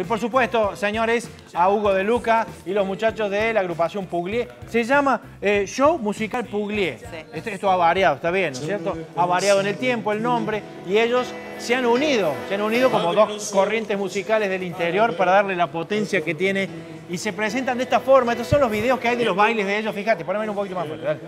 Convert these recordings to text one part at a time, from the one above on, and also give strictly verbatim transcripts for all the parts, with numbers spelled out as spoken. Y por supuesto, señores, a Hugo de Luca y los muchachos de la agrupación Puglié. Se llama eh, Show Musical Puglié. Sí. Esto, esto ha variado, está bien, ¿no es cierto? Ha variado en el tiempo, el nombre, y ellos se han unido. Se han unido como dos corrientes musicales del interior para darle la potencia que tiene. Y se presentan de esta forma. Estos son los videos que hay de los bailes de ellos. Fíjate, ponme un poquito más fuerte, dale.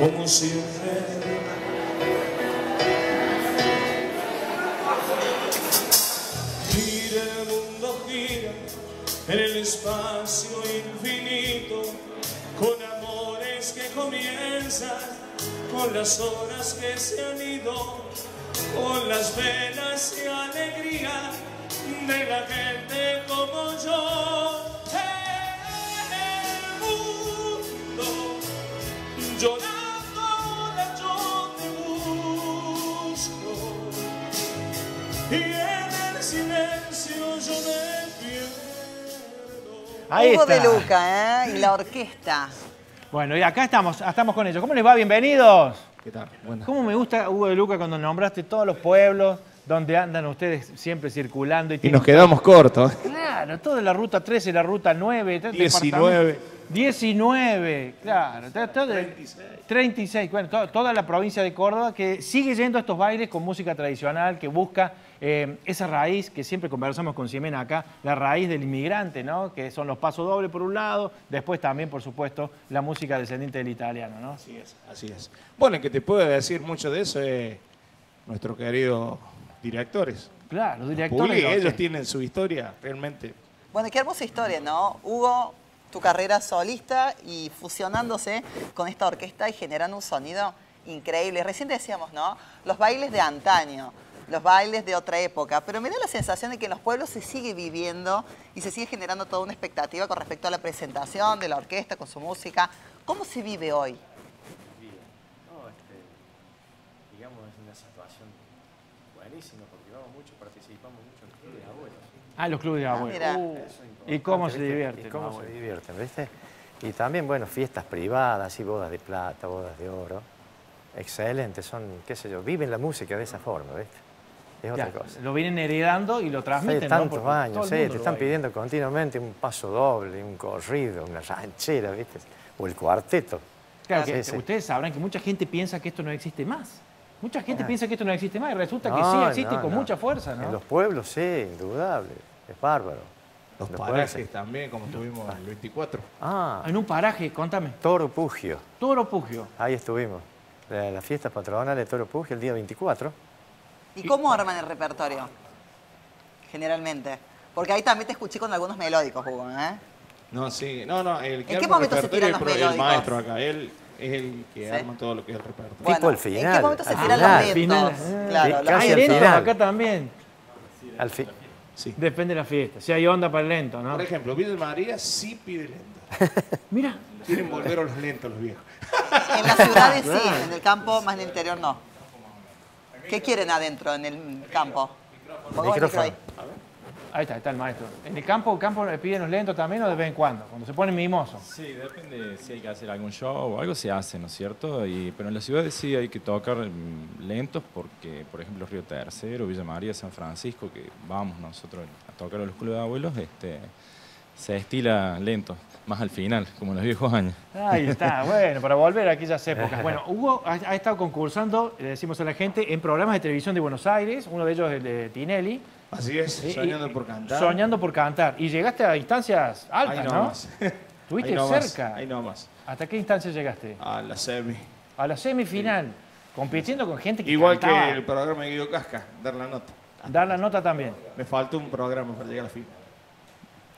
Como siempre. En el espacio infinito, con amores que comienzan, con las horas que se han ido, con las velas y alegría de la gente como yo. En el mundo, llorando yo te busco, y en el silencio yo me pierdo. Ahí Hugo está. De Luca, ¿eh? Y la orquesta. Bueno, y acá estamos, estamos con ellos. ¿Cómo les va? Bienvenidos. ¿Qué tal? Buenas. ¿Cómo me gusta Hugo de Luca cuando nombraste todos los pueblos donde andan ustedes siempre circulando? Y, y tienen... nos quedamos cortos. Claro, toda la ruta trece, la ruta nueve. diecinueve. diecinueve, claro. treinta y seis. treinta y seis, bueno, to toda la provincia de Córdoba que sigue yendo a estos bailes con música tradicional, que busca eh, esa raíz que siempre conversamos con Ximena acá, la raíz del inmigrante, ¿no? Que son los pasos dobles por un lado, después también, por supuesto, la música descendiente del italiano, ¿no? Así es, así es. Bueno, el que te puede decir mucho de eso es nuestro querido directores. Claro, los directores. Puglié, ellos tienen su historia, realmente. Bueno, qué hermosa historia, ¿no? Hugo... tu carrera solista y fusionándose con esta orquesta y generando un sonido increíble. Recién decíamos, ¿no? Los bailes de antaño, los bailes de otra época. Pero me da la sensación de que en los pueblos se sigue viviendo y se sigue generando toda una expectativa con respecto a la presentación de la orquesta, con su música. ¿Cómo se vive hoy? No, este, digamos, es una situación buenísima porque vamos mucho, participamos mucho en los clubes de abuelos. Ah, los clubes de abuelos. Ah, ¿Y cómo se divierten? ¿Y cómo se divierten, viste? Y también, bueno, fiestas privadas y bodas de plata, bodas de oro. Excelente, son, qué sé yo, viven la música de esa forma, ¿viste? Es otra cosa. Lo vienen heredando y lo transmiten, ¿no? Tantos años, sí, te están pidiendo continuamente un paso doble, un corrido, una ranchera, ¿viste? O el cuarteto. Claro, que ustedes sabrán que mucha gente piensa que esto no existe más. Mucha gente piensa que esto no existe más y resulta que sí existe y con mucha fuerza, ¿no? En los pueblos, sí, indudable. Es bárbaro. Los, Los parajes parece. También, como estuvimos en el veinticuatro. Ah, en un paraje, contame. Toro Pujio. Toro Pujio. Ahí estuvimos. La, la fiesta patronal de Toro Pujio el día veinticuatro. ¿Y, ¿Y cómo arman el repertorio? Generalmente. Porque ahí también te escuché con algunos melódicos, Hugo, ¿eh? No, sí. No, no. El que ¿En qué momento se tiran los melódicos? El maestro acá, él es el que ¿Sí? arma todo lo que es el repertorio. Bueno, tipo el final. ¿En qué momento se tiran ah, los final. Claro, los lentos acá también. Al fin. Sí. Depende de la fiesta. Si hay onda para el lento, ¿no? Por ejemplo, Villa María sí pide lento. Mira. Quieren volver a los lentos los viejos. En las ciudades sí, en el campo, más en el interior no. ¿Qué quieren adentro en el campo? Micrófono. Micrófono. Ahí. ahí está, está el maestro. ¿En el campo, el campo piden los lentos también o de vez en cuando? Cuando se ponen mimosos. Sí, depende si hay que hacer algún show o algo se hace, ¿no es cierto? Y, pero en las ciudades sí hay que tocar lentos porque, por ejemplo, Río Tercero, Villa María, San Francisco, que vamos nosotros a tocar a los clubes de abuelos, este, se estila lento, más al final, como en los viejos años. Ahí está, bueno, para volver a aquellas épocas. Bueno, Hugo ha, ha estado concursando, le decimos a la gente, en programas de televisión de Buenos Aires, uno de ellos el de Tinelli. Así es, sí, soñando y, por cantar. Soñando por cantar. Y llegaste a instancias altas, ahí ¿no? Más. Estuviste ahí no cerca. Más. Ahí no más. ¿Hasta qué instancia llegaste? A la semi. A la semifinal. Sí. Compitiendo con gente que Igual cantaba. Que el programa de Guido Casca, dar la nota. Dar la nota también. Me faltó un programa para llegar a la final.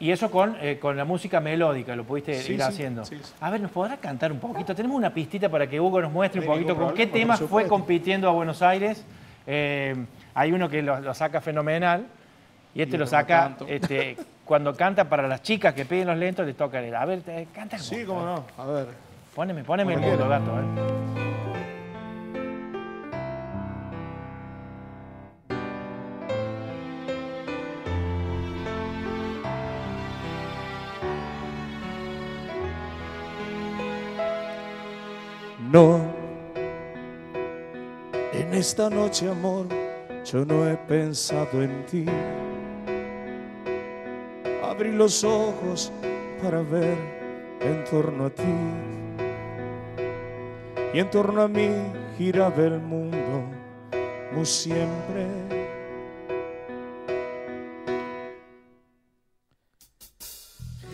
Y eso con, eh, con la música melódica, lo pudiste sí, ir sí, haciendo. Sí, sí. A ver, ¿nos podrás cantar un poquito? Tenemos una pistita para que Hugo nos muestre no un poquito con qué temas fue compitiendo a Buenos Aires. Eh, Hay uno que lo, lo saca fenomenal y este y lo saca este, cuando canta para las chicas que piden los lentos, les toca el... A ver, canta. Sí, cómo no. A ver. Póneme, póneme el mundo, gato. ¿eh? No, en esta noche, amor, yo no he pensado en ti. abrí los ojos para ver en torno a ti, y en torno a mí giraba el mundo como siempre.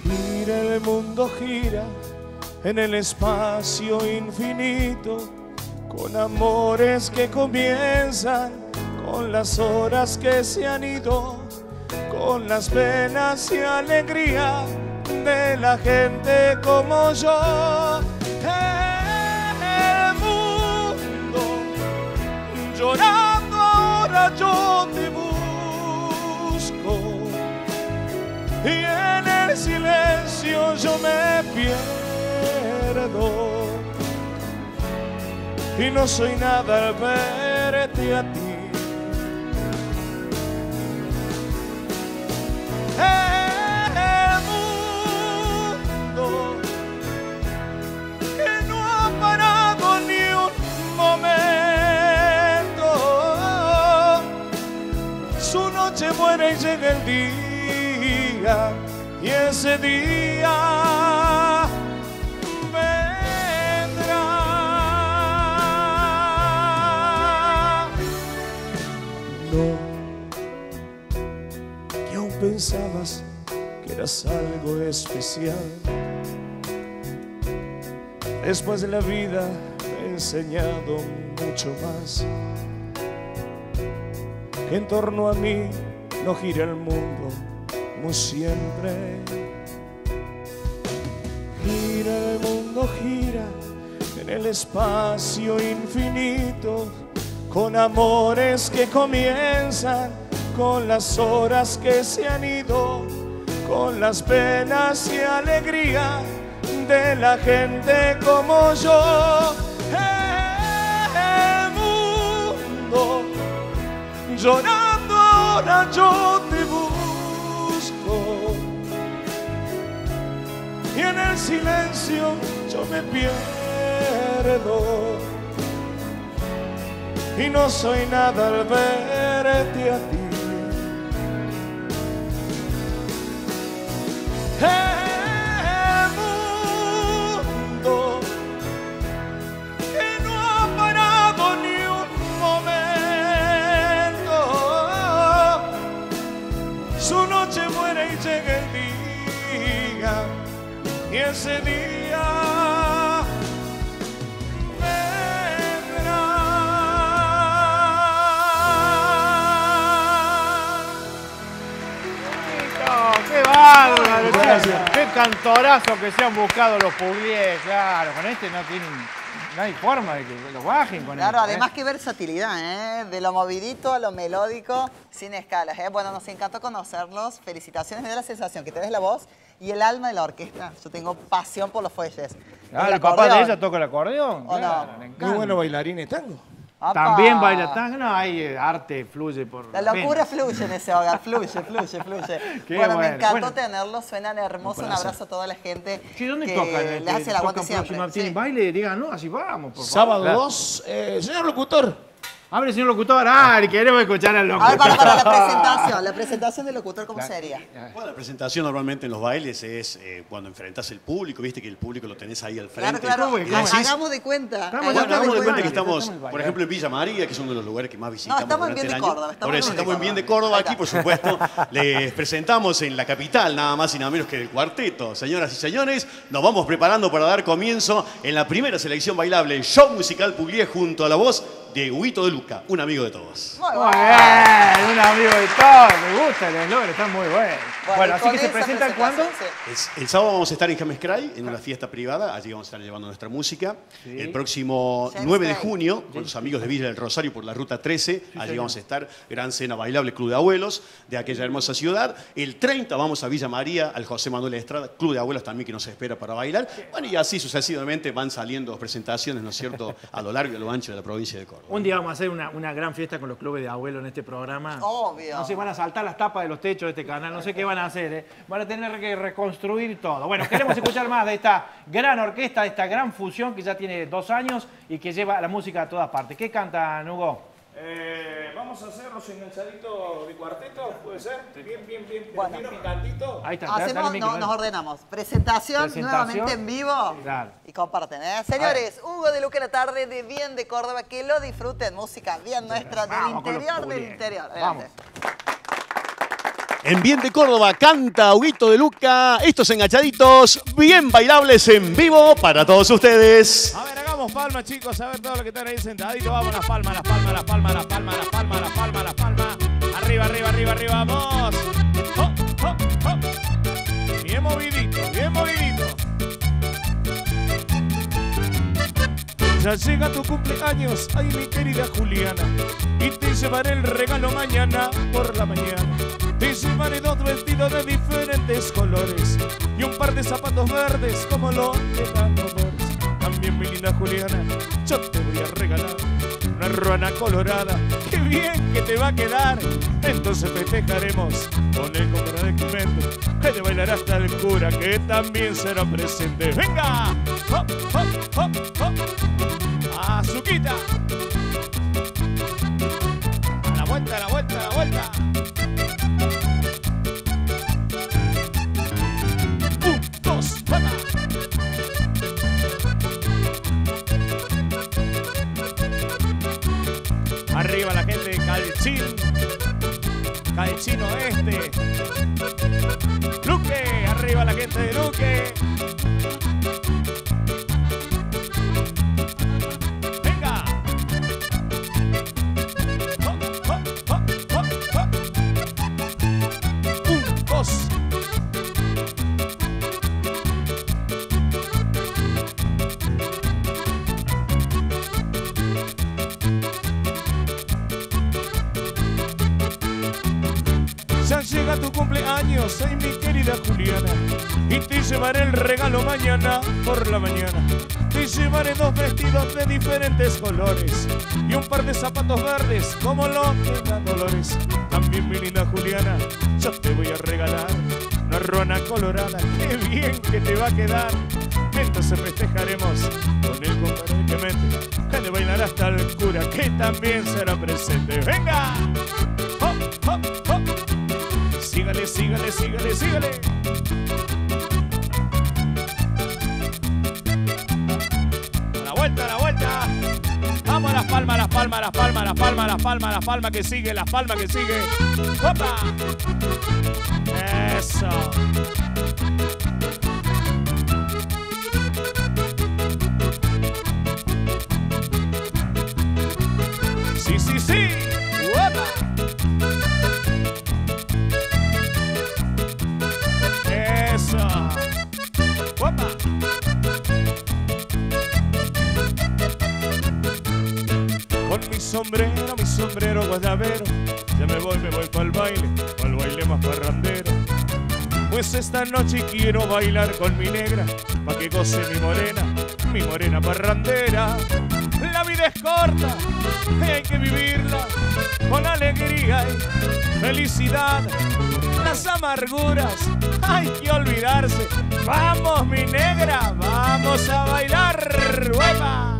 Gira el mundo, gira en el espacio infinito, con amores que comienzan, con las horas que se han ido, con las penas y alegría de la gente como yo. El mundo llorando, ahora yo te busco, y en el silencio yo me pierdo, y no soy nada al verte a ti. El mundo que no ha parado ni un momento, su noche muere y llega el día, y ese día vendrá. No, que aún pensabas que eras algo especial. Después de la vida me he enseñado mucho más. En torno a mí no gira el mundo como siempre. Gira el mundo, gira en el espacio infinito, con amores que comienzan, con las horas que se han ido, con las penas y alegría de la gente como yo. El mundo llorando, ahora yo te busco, y en el silencio yo me pierdo, y no soy nada al verte a ti. El mundo que no ha parado ni un momento, su noche muere y llega el día, y ese día vendrá. ¡Qué bárbaro! Gracias. Qué cantorazo que se han buscado los Puglié, claro. Con este no tienen, no hay forma de que los bajen con claro, esto, además ¿eh? Qué versatilidad, ¿eh? De lo movidito a lo melódico, sin escalas, ¿eh? Bueno, nos encantó conocerlos. Felicitaciones, de la sensación que te des la voz y el alma de la orquesta. Yo tengo pasión por los fuelles. Ah, el, el papá de ella toca el acordeón. Oh, claro, no. Muy bueno bailarín es tango. ¡Apa! También baila tango, no, hay arte, fluye por... La locura menos. Fluye en ese hogar, fluye, fluye, fluye. Bueno, bueno, me encantó bueno. tenerlos, suenan hermosos, un abrazo a toda la gente. Sí, ¿dónde que tocan? Le que hace el aguante siempre. Próxima, sí. Baile, digan, no, así vamos, por favor. Sábado claro. dos, eh, señor locutor. Abre, señor locutor, ah, queremos escuchar al locutor. A ver, para, para la presentación, la presentación del locutor, ¿cómo claro. sería? Bueno, la presentación normalmente en los bailes es eh, cuando enfrentás al público, viste que el público lo tenés ahí al frente. Claro, claro, claro. Hagamos de cuenta. Estamos, hagamos de cuenta, cuenta que estamos, estamos por ejemplo, en Villa María, que es uno de los lugares que más visitamos. No, estamos en Bien de Córdoba. Por eso, estamos en Bien de Córdoba, aquí, por supuesto, les presentamos en la capital, nada más y nada menos que del cuarteto. Señoras y señores, nos vamos preparando para dar comienzo en la primera selección bailable, Show Musical Puglié, junto a la voz de Hugo de Luca, un amigo de todos. Muy bueno, bueno, un amigo de todos. Me gusta el eslogan, está muy bueno. Bueno, bueno así que se presentan ¿cuándo? Sí. El, el sábado vamos a estar en James Cray, en una fiesta privada. Allí vamos a estar llevando nuestra música. Sí. El próximo James nueve de junio, con los amigos de Villa del Rosario por la Ruta trece. Allí vamos a estar, gran cena bailable, Club de Abuelos, de aquella hermosa ciudad. El treinta vamos a Villa María, al José Manuel Estrada, Club de Abuelos también que nos espera para bailar. Bueno, y así sucesivamente van saliendo presentaciones, ¿no es cierto?, a lo largo y a lo ancho de la provincia de Córdoba. Un día vamos a hacer una, una gran fiesta con los clubes de abuelo en este programa. Obvio. No sé, van a saltar las tapas de los techos de este canal, no sé qué van a hacer, ¿eh? Van a tener que reconstruir todo. Bueno, queremos escuchar más de esta gran orquesta, de esta gran fusión que ya tiene dos años y que lleva la música a todas partes. ¿Qué cantan, Hugo? Eh, vamos a hacer los enganchaditos de cuarteto, ¿puede ser? Bien, bien, bien. Bueno, picantito. Ahí está. Hacemos, no, nos ordenamos. Presentación, Presentación nuevamente en vivo. Claro. Y comparten, ¿eh? Señores, Hugo de Luca en la tarde de Bien de Córdoba. Que lo disfruten. Música bien nuestra del interior, del interior. Vamos. En Bien de Córdoba canta Huguito de Luca. Estos enganchaditos bien bailables en vivo para todos ustedes. A ver, hagamos palmas, chicos. A ver, todos los que están ahí sentaditos. Vamos, las palmas, las palmas, las palmas, las palmas, las palmas, las palmas, las palmas. Arriba, arriba, arriba, arriba. Vamos. Oh, oh, oh. Bien movidito, bien movidito. Ya llega tu cumpleaños, ay mi querida Juliana. Y te llevaré el regalo mañana por la mañana. Te llevaré dos vestidos de diferentes colores y un par de zapatos verdes como los de tantos amores. También mi linda Juliana, yo te voy a regalar una ruana colorada. ¡Qué bien que te va a quedar! Entonces festejaremos con el comprador de instrumento que te bailará hasta el cura que también será presente. ¡Venga! ¡Hop, hop, hop, hop! ¡Azuquita! ¡A la vuelta, a la vuelta, a la vuelta! Arriba la gente de Calchín, Calchín Oeste, Luque, arriba la gente de Luque. Venga. Oh, oh, oh, oh, oh. Un, dos. Llega tu cumpleaños, ay mi querida Juliana, y te llevaré el regalo mañana por la mañana. Te llevaré dos vestidos de diferentes colores y un par de zapatos verdes como los de las Dolores. También mi linda Juliana, yo te voy a regalar una ruana colorada. ¡Qué bien que te va a quedar! Entonces festejaremos con el compadre que mente, que te bailará hasta el cura que también será presente. ¡Venga! ¡Hop, hop, hop! Sígale, sígale, sígale, sígale. A la vuelta, a la vuelta. Vamos a las palmas, las palmas, las palmas, las palmas, las palmas, las palmas que sigue, las palmas que sigue. ¡Opa! Eso. Sí, sí, sí. ¡Opa! Sombrero, mi sombrero guayabero, ya me voy, me voy pa'l baile, pa'l baile más parrandero. Pues esta noche quiero bailar con mi negra, pa' que goce mi morena, mi morena parrandera. La vida es corta, y hay que vivirla con alegría y felicidad. Las amarguras hay que olvidarse. Vamos mi negra, vamos a bailar, ¡hueva!